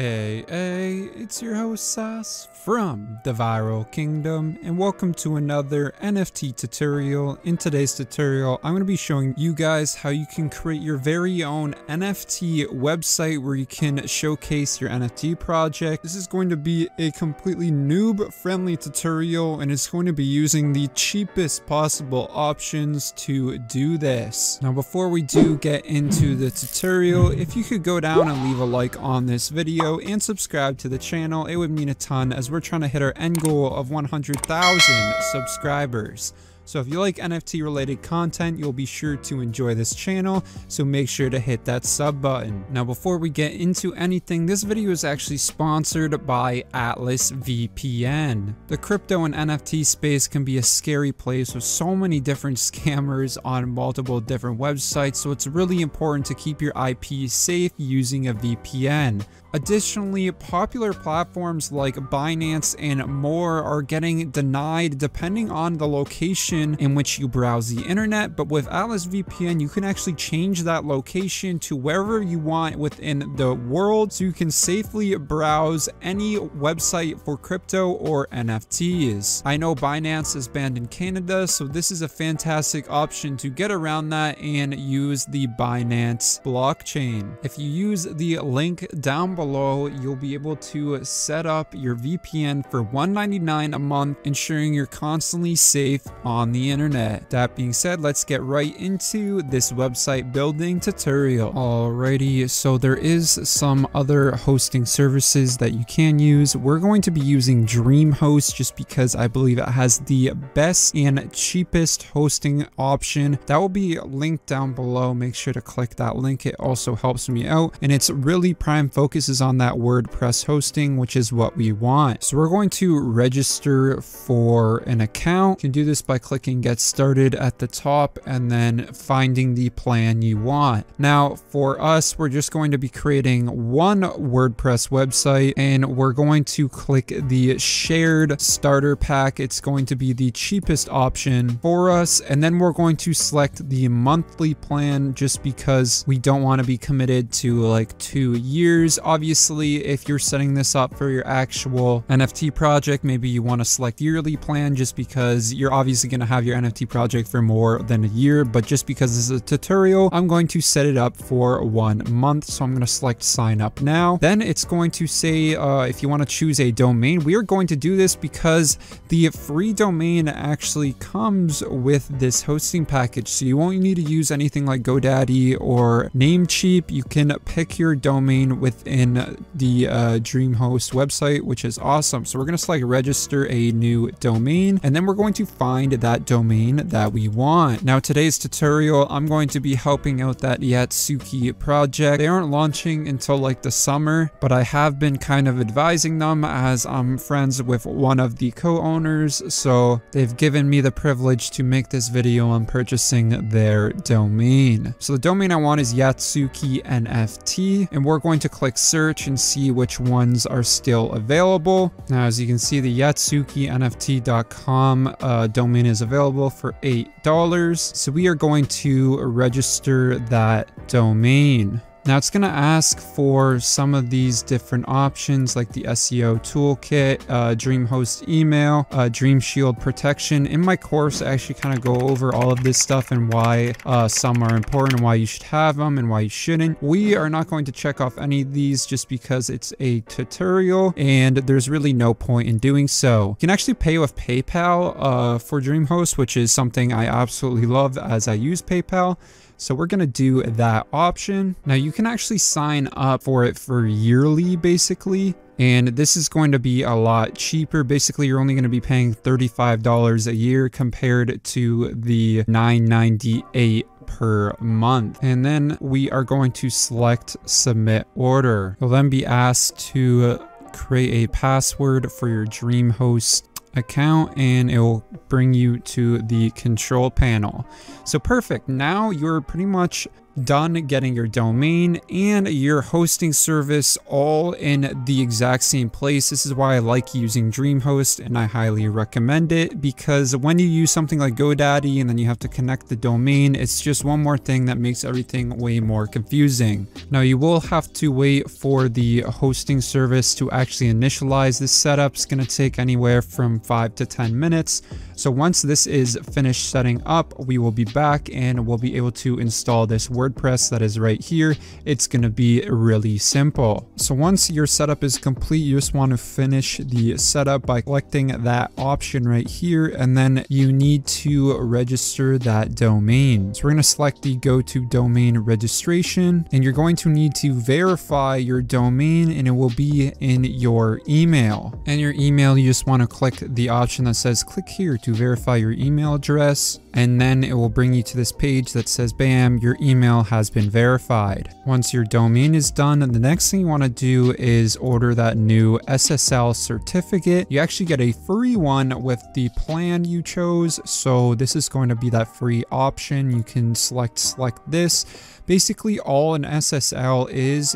Hey, hey, it's your host Sas from the Viral Kingdom, and welcome to another NFT tutorial. In today's tutorial, I'm going to be showing you guys how you can create your very own NFT website where you can showcase your NFT project. This is going to be a completely noob-friendly tutorial, and it's going to be using the cheapest possible options to do this. Now, before we do get into the tutorial, if you could go down and leave a like on this video, and subscribe to the channel. It would mean a ton as we're trying to hit our end goal of 100,000 subscribers. So if you like NFT related content, you'll be sure to enjoy this channel, so make sure to hit that sub button. Now before we get into anything, this video is actually sponsored by Atlas VPN. The crypto and NFT space can be a scary place with so many different scammers on multiple different websites, so it's really important to keep your IP safe using a VPN. Additionally, popular platforms like Binance and more are getting denied depending on the location in which you browse the internet, but with Atlas VPN, you can actually change that location to wherever you want within the world, so you can safely browse any website for crypto or NFTs. I know Binance is banned in Canada, so this is a fantastic option to get around that and use the Binance blockchain. If you use the link down below, you'll be able to set up your VPN for $1.99 a month, ensuring you're constantly safe on the internet. That being said, let's get right into this website building tutorial. Alrighty, so there is some other hosting services that you can use. We're going to be using DreamHost just because I believe it has the best and cheapest hosting option. That will be linked down below. Make sure to click that link. It also helps me out, and it's really prime focus is on that WordPress hosting, which is what we want. So we're going to register for an account. You can do this by clicking get started at the top and then finding the plan you want. Now for us, we're just going to be creating one WordPress website, and we're going to click the shared starter pack. It's going to be the cheapest option for us, and then we're going to select the monthly plan just because we don't want to be committed to like 2 years. Obviously, if you're setting this up for your actual NFT project, maybe you want to select yearly plan just because you're obviously going to have your NFT project for more than a year, but just because this is a tutorial, I'm going to set it up for 1 month. So I'm going to select sign up now. Then it's going to say if you want to choose a domain. We are going to do this because the free domain actually comes with this hosting package, so you won't need to use anything like GoDaddy or Namecheap. You can pick your domain within the DreamHost website, which is awesome. So we're going to select register a new domain, and then we're going to find that domain that we want. Now today's tutorial, I'm going to be helping out that Yatsuki project. They aren't launching until like the summer, but I have been kind of advising them as I'm friends with one of the co-owners, so they've given me the privilege to make this video on purchasing their domain. So the domain I want is Yatsuki NFT, and we're going to click search and see which ones are still available. Now as you can see, the yatsukinft.com domain is available for $8, so we are going to register that domain. Now it's going to ask for some of these different options like the SEO toolkit, DreamHost email, Dream Shield protection. In my course, I actually kind of go over all of this stuff and why some are important, why you should have them and why you shouldn't. We are not going to check off any of these just because it's a tutorial and there's really no point in doing so. You can actually pay with PayPal for DreamHost, which is something I absolutely love as I use PayPal. So we're going to do that option. Now you can actually sign up for it for yearly basically. And this is going to be a lot cheaper. Basically, you're only going to be paying $35 a year compared to the $9.98 per month. And then we are going to select submit order. You'll then be asked to create a password for your DreamHost account, and it will bring you to the control panel. So perfect. Now you're pretty much done getting your domain and your hosting service all in the exact same place. This is why I like using DreamHost and I highly recommend it, because when you use something like GoDaddy and then you have to connect the domain, it's just one more thing that makes everything way more confusing. Now you will have to wait for the hosting service to actually initialize. This setup is going to take anywhere from 5 to 10 minutes. So once this is finished setting up, we will be back and we'll be able to install this WordPress that is right here. It's going to be really simple. So once your setup is complete, you just want to finish the setup by selecting that option right here, and then you need to register that domain. So we're going to select the go to domain registration, and you're going to need to verify your domain, and it will be in your email. And your email, you just want to click the option that says click here to verify your email address, and then it will bring you to this page that says bam, your email has been verified. Once your domain is done, the next thing you want to do is order that new SSL certificate. You actually get a free one with the plan you chose, so this is going to be that free option. You can select this. Basically all an SSL is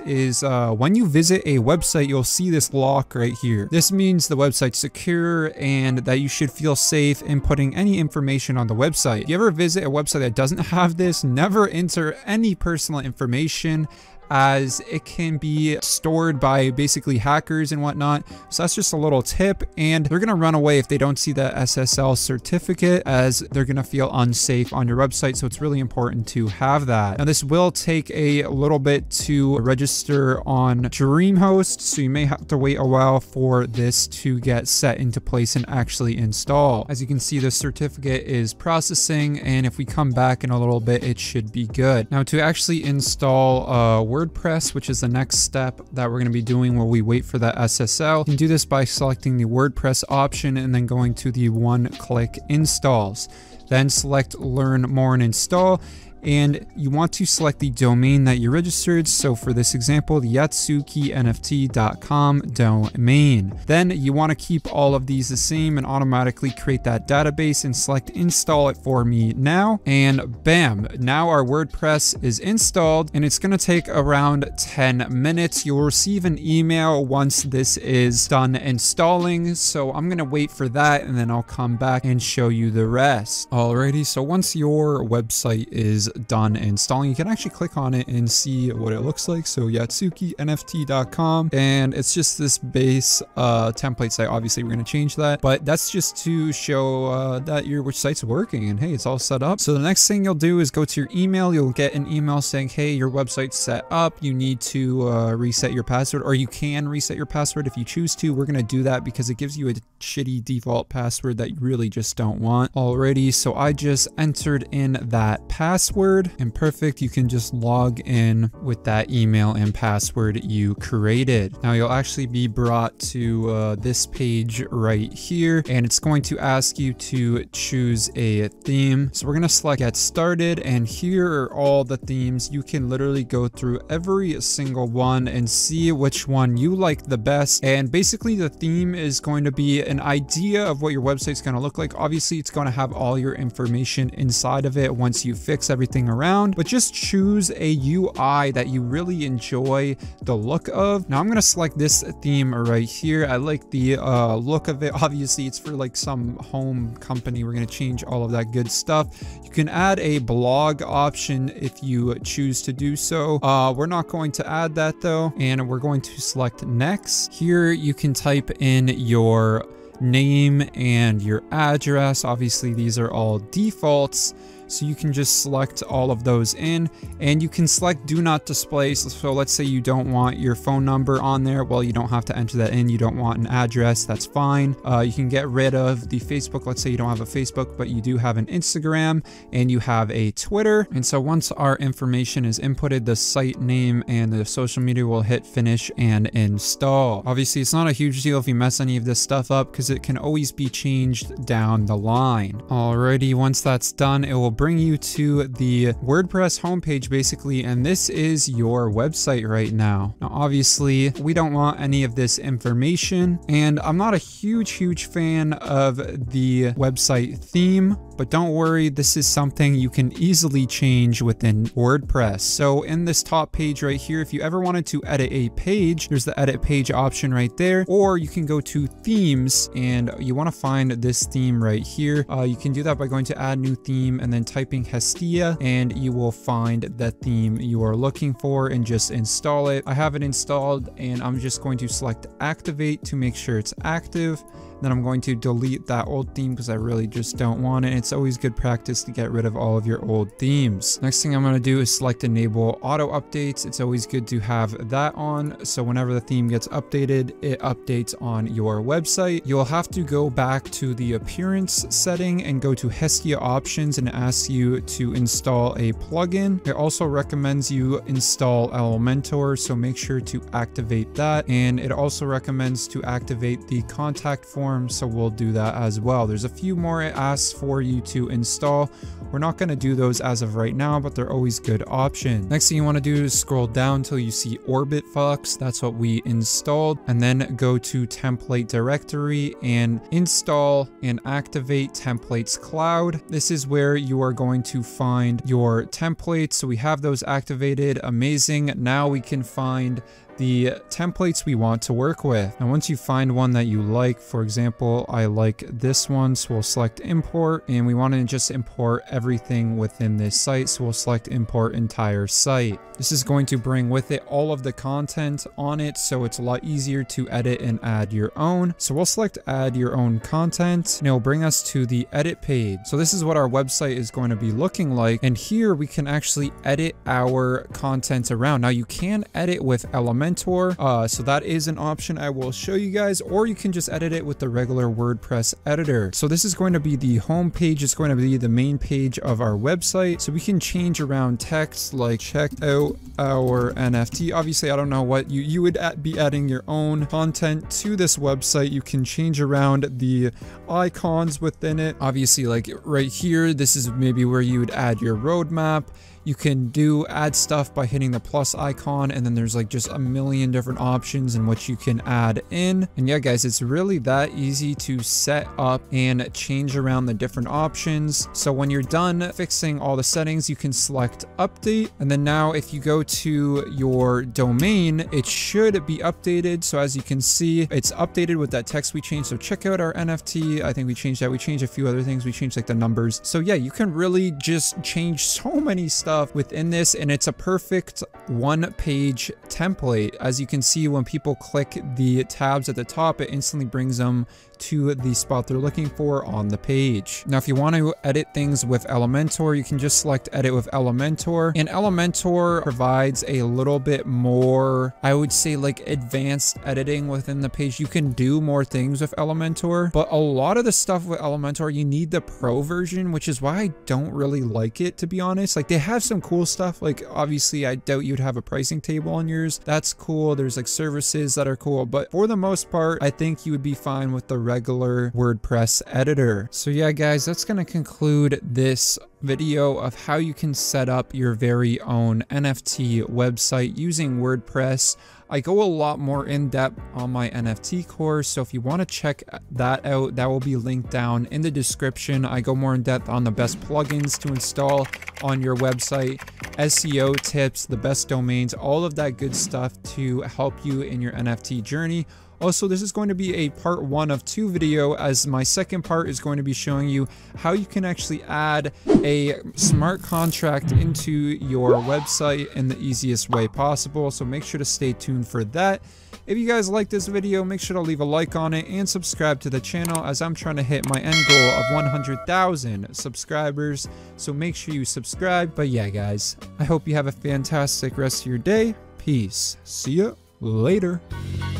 when you visit a website, you'll see this lock right here. This means the website's secure and that you should feel safe inputting any information on the website. If you ever visit a website that doesn't have this, never enter any personal information, as it can be stored by basically hackers and whatnot. So that's just a little tip, and they're gonna run away if they don't see that SSL certificate, as they're gonna feel unsafe on your website. So it's really important to have that. Now this will take a little bit to register on DreamHost, so you may have to wait a while for this to get set into place and actually install. As you can see, the certificate is processing, and if we come back in a little bit, it should be good. Now to actually install WordPress, which is the next step that we're going to be doing while we wait for that SSL. You can do this by selecting the WordPress option and then going to the one-click installs. Then select learn more and install. And you want to select the domain that you registered. So for this example, the yatsukinft.com domain. Then you want to keep all of these the same and automatically create that database and select install it for me now. And bam, now our WordPress is installed, and it's going to take around 10 minutes. You'll receive an email once this is done installing. So I'm going to wait for that and then I'll come back and show you the rest. Alrighty, so once your website is done installing, you can actually click on it and see what it looks like. So yatsukinft.com, and it's just this base template site. Obviously we're going to change that, but that's just to show that your which site's working, and hey, it's all set up. So the next thing you'll do is go to your email. You'll get an email saying, hey, your website's set up, you need to reset your password, or you can reset your password if you choose to. We're going to do that because it gives you a shitty default password that you really just don't want. Alrighty, so I just entered in that password, and perfect, you can just log in with that email and password you created. Now you'll actually be brought to this page right here, and it's going to ask you to choose a theme. So we're going to select get started, and here are all the themes. You can literally go through every single one and see which one you like the best. And basically the theme is going to be an idea of what your website's going to look like. Obviously it's going to have all your information inside of it once you fix everything around, but just choose a UI that you really enjoy the look of. Now I'm going to select this theme right here. I like the look of it. Obviously it's for like some home company. We're going to change all of that good stuff. You can add a blog option if you choose to do so. We're not going to add that though, and we're going to select next. Here you can type in your name and your address. Obviously these are all defaults, so you can just select all of those in, and you can select do not display. So let's say you don't want your phone number on there. Well, you don't have to enter that in. You don't want an address, that's fine. You can get rid of the Facebook. Let's say you don't have a Facebook, but you do have an Instagram and you have a Twitter. And so once our information is inputted, the site name and the social media, will hit finish and install. Obviously it's not a huge deal if you mess any of this stuff up, because it can always be changed down the line. Alrighty, once that's done, it will bring you to the WordPress homepage basically, and this is your website right now. Now, obviously, we don't want any of this information, and I'm not a huge fan of the website theme, but don't worry, this is something you can easily change within WordPress. So in this top page right here, if you ever wanted to edit a page, there's the edit page option right there, or you can go to themes and you want to find this theme right here. You can do that by going to add new theme and then typing Hestia, and you will find the theme you are looking for and just install it. I have it installed, and I'm just going to select activate to make sure it's active. Then I'm going to delete that old theme because I really just don't want it. It's always good practice to get rid of all of your old themes. Next thing I'm going to do is select enable auto updates. It's always good to have that on, so whenever the theme gets updated, it updates on your website. You'll have to go back to the appearance setting and go to Hestia options, and it asks you to install a plugin. It also recommends you install Elementor, so make sure to activate that, and it also recommends to activate the contact form, so we'll do that as well. There's a few more it asks for you to install. We're not going to do those as of right now, but they're always good options. Next thing you want to do is scroll down until you see OrbitFox. That's what we installed, and then go to template directory and install and activate templates cloud. This is where you are going to find your templates. So we have those activated. Amazing. Now we can find the templates we want to work with. And once you find one that you like, for example, I like this one, so we'll select import, and we want to just import everything within this site, so we'll select import entire site. This is going to bring with it all of the content on it, so it's a lot easier to edit and add your own. So we'll select add your own content, and it'll bring us to the edit page. So this is what our website is going to be looking like, and here we can actually edit our content around. Now you can edit with Elementor, so that is an option I will show you guys, or you can just edit it with the regular WordPress editor. So this is going to be the home page. It's going to be the main page of our website, so we can change around text like check out our NFT. Obviously, I don't know what you would be adding your own content to this website. You can change around the icons within it. Obviously, like right here, this is maybe where you would add your roadmap. You can add stuff by hitting the plus icon, and then there's like just a million different options in which you can add in. And yeah, guys, it's really that easy to set up and change around the different options. So when you're done fixing all the settings, you can select update. And then now if you go to your domain, it should be updated. So as you can see, it's updated with that text we changed. So check out our NFT. I think we changed that. We changed a few other things. We changed like the numbers. So yeah, you can really just change so many stuff within this, and it's a perfect one-page template. As you can see, when people click the tabs at the top, it instantly brings them to the spot they're looking for on the page. Now, if you want to edit things with Elementor, you can just select edit with Elementor, and Elementor provides a little bit more, I would say, like advanced editing within the page. You can do more things with Elementor, but a lot of the stuff with Elementor, you need the pro version, which is why I don't really like it, to be honest. Like, they have some cool stuff. Like, obviously, I doubt you'd have a pricing table on yours. That's cool. There's like services that are cool, but for the most part, I think you would be fine with the regular WordPress editor. So yeah, guys, that's going to conclude this video of how you can set up your very own NFT website using WordPress. I go a lot more in depth on my NFT course, so if you want to check that out, that will be linked down in the description. I go more in depth on the best plugins to install on your website, SEO tips, the best domains, all of that good stuff to help you in your NFT journey. Also, this is going to be a part one of two video, as my second part is going to be showing you how you can actually add a smart contract into your website in the easiest way possible. So make sure to stay tuned for that. If you guys like this video, make sure to leave a like on it and subscribe to the channel, as I'm trying to hit my end goal of 100,000 subscribers. So make sure you subscribe. But yeah, guys, I hope you have a fantastic rest of your day. Peace. See ya later.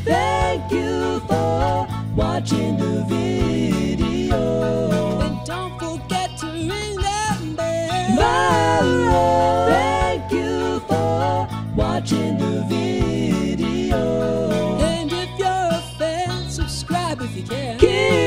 Thank you for watching the video, and don't forget to ring that bell. Viral. Thank you for watching the video, and if you're a fan, subscribe if you can.